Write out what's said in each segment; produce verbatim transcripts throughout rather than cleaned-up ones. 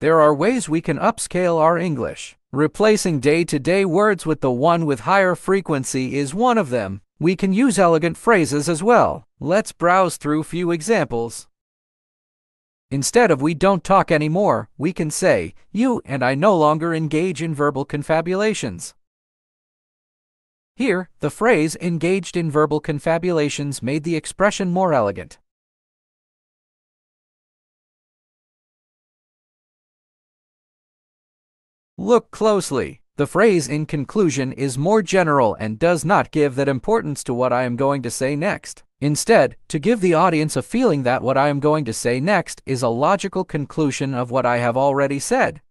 There are ways we can upscale our English. Replacing day-to-day words with the one with higher frequency is one of them. We can use elegant phrases as well. Let's browse through few examples. Instead of "we don't talk anymore," we can say, "You and I no longer engage in verbal confabulations." Here, the phrase "engaged in verbal confabulations" made the expression more elegant. Look closely. The phrase "in conclusion" is more general and does not give that importance to what I am going to say next. Instead, to give the audience a feeling that what I am going to say next is a logical conclusion of what I have already said.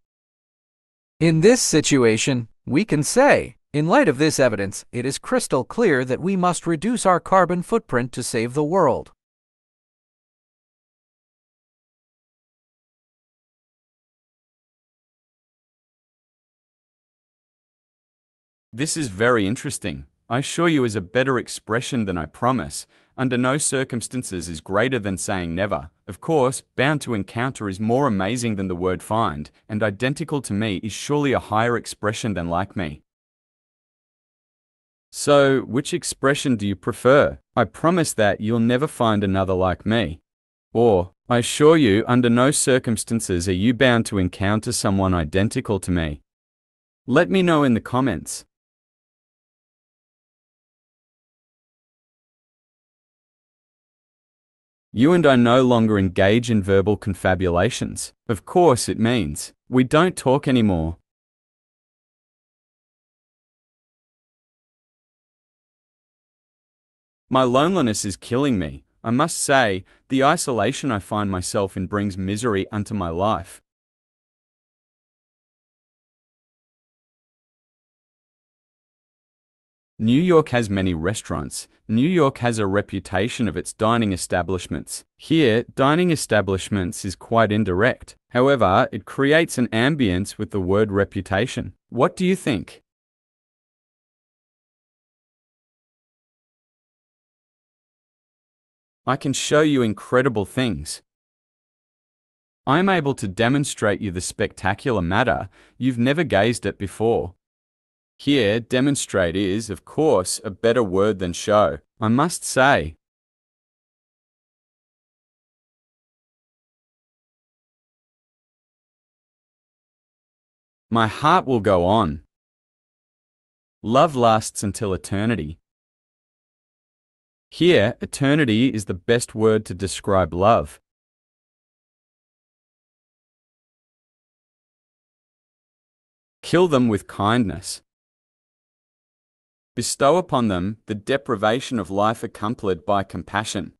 In this situation, we can say, "In light of this evidence, it is crystal clear that we must reduce our carbon footprint to save the world." This is very interesting. "I assure you" is a better expression than "I promise." "Under no circumstances" is greater than saying "never." Of course, "bound to encounter" is more amazing than the word "find," and "identical to me" is surely a higher expression than "like me." So, which expression do you prefer? "I promise that you'll never find another like me." Or, "I assure you, under no circumstances are you bound to encounter someone identical to me." Let me know in the comments. "You and I no longer engage in verbal confabulations." Of course, it means we don't talk anymore. "My loneliness is killing me. I must say, the isolation I find myself in brings misery unto my life." "New York has many restaurants." New York has a reputation of its dining establishments. Here, dining establishments is quite indirect. However, it creates an ambience with the word reputation. What do you think? "I can show you incredible things." "I'm able to demonstrate you the spectacular matter you've never gazed at before." Here, demonstrate is, of course, a better word than show. "I must say." "My heart will go on." "Love lasts until eternity." Here, eternity is the best word to describe love. "Kill them with kindness." "Bestow upon them the deprivation of life accompanied by compassion."